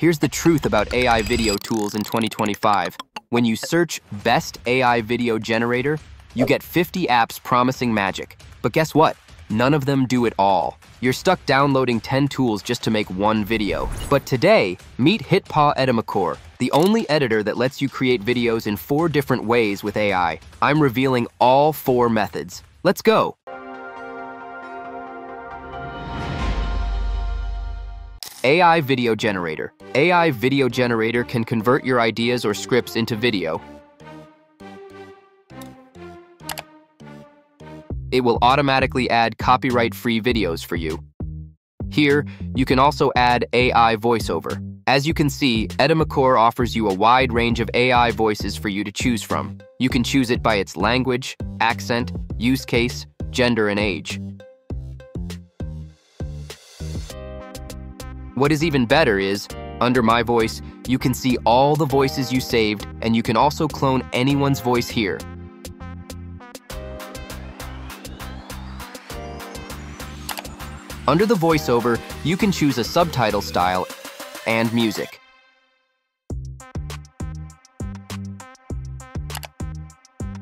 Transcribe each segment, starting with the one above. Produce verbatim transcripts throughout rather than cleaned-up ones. Here's the truth about A I video tools in twenty twenty-five. When you search best A I video generator, you get fifty apps promising magic. But guess what? None of them do it all. You're stuck downloading ten tools just to make one video. But today, meet HitPaw Edimakor, the only editor that lets you create videos in four different ways with A I. I'm revealing all four methods. Let's go. A I Video Generator. A I Video Generator can convert your ideas or scripts into video. It will automatically add copyright-free videos for you. Here, you can also add A I voiceover. As you can see, Edimakor offers you a wide range of A I voices for you to choose from. You can choose it by its language, accent, use case, gender, and age. What is even better is, under My Voice, you can see all the voices you saved, and you can also clone anyone's voice here. Under the voiceover, you can choose a subtitle style and music.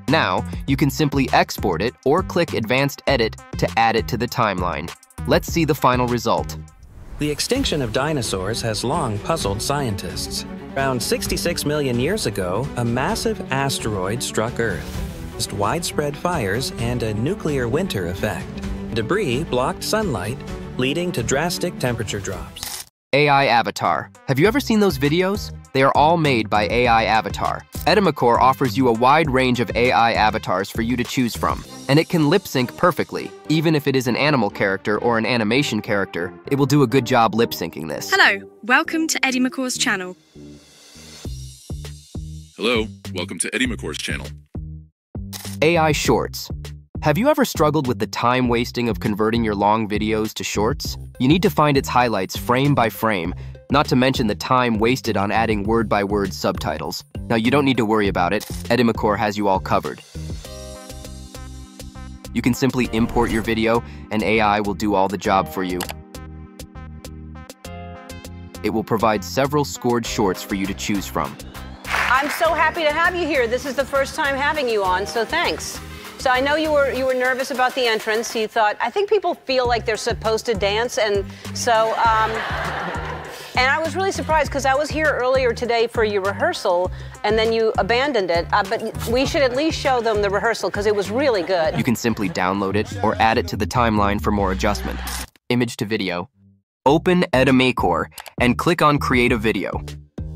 Now, you can simply export it or click Advanced Edit to add it to the timeline. Let's see the final result. The extinction of dinosaurs has long puzzled scientists. Around sixty-six million years ago, a massive asteroid struck Earth, caused widespread fires and a nuclear winter effect. Debris blocked sunlight, leading to drastic temperature drops. A I Avatar. Have you ever seen those videos? They are all made by A I Avatar. Edimakor offers you a wide range of A I avatars for you to choose from, and it can lip-sync perfectly. Even if it is an animal character or an animation character, it will do a good job lip-syncing this. Hello, welcome to Edimakor's channel. Hello, welcome to Edimakor's channel. A I Shorts. Have you ever struggled with the time wasting of converting your long videos to shorts? You need to find its highlights frame by frame, not to mention the time wasted on adding word-by-word subtitles. Now you don't need to worry about it, Edimakor has you all covered. You can simply import your video and A I will do all the job for you. It will provide several scored shorts for you to choose from. I'm so happy to have you here. This is the first time having you on, so thanks. So I know you were you were nervous about the entrance. You thought, I think people feel like they're supposed to dance, and so um, and I was really surprised because I was here earlier today for your rehearsal, and then you abandoned it. Uh, but we should at least show them the rehearsal because it was really good. You can simply download it or add it to the timeline for more adjustment. Image to video. Open Edimakor and click on Create a Video.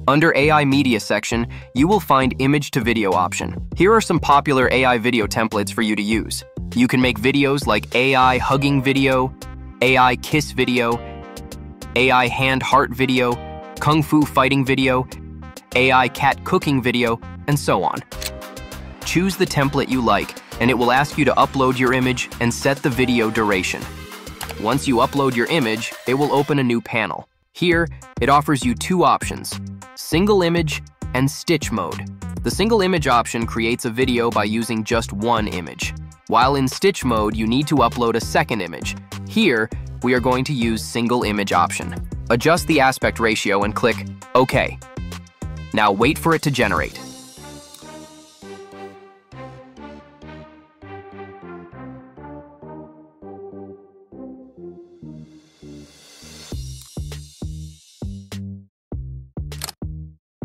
Under A I Media section, you will find Image to Video option. Here are some popular A I video templates for you to use. You can make videos like A I Hugging Video, A I Kiss Video, A I Hand Heart Video, Kung Fu Fighting Video, A I Cat Cooking Video, and so on. Choose the template you like, and it will ask you to upload your image and set the video duration. Once you upload your image, it will open a new panel. Here, it offers you two options: single image and stitch mode. The single image option creates a video by using just one image, while in stitch mode you need to upload a second image. Here, we are going to use single image option. Adjust the aspect ratio and click OK. Now wait for it to generate.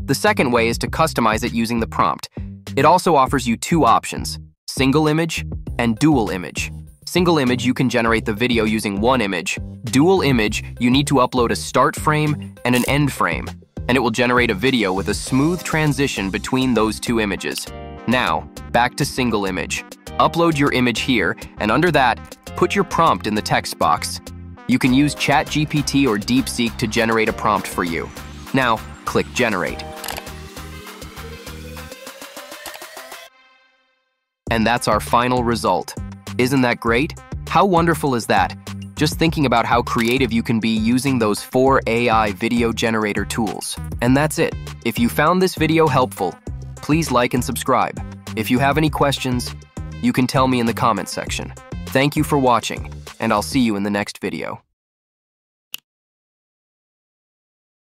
The second way is to customize it using the prompt. It also offers you two options, single image and dual image. Single image, you can generate the video using one image. Dual image, you need to upload a start frame and an end frame, and it will generate a video with a smooth transition between those two images. Now, back to single image. Upload your image here, and under that, put your prompt in the text box. You can use ChatGPT or DeepSeek to generate a prompt for you. Now, click Generate. And that's our final result. Isn't that great? How wonderful is that? Just thinking about how creative you can be using those four A I video generator tools. And that's it. If you found this video helpful, please like and subscribe. If you have any questions, you can tell me in the comment section. Thank you for watching, and I'll see you in the next video.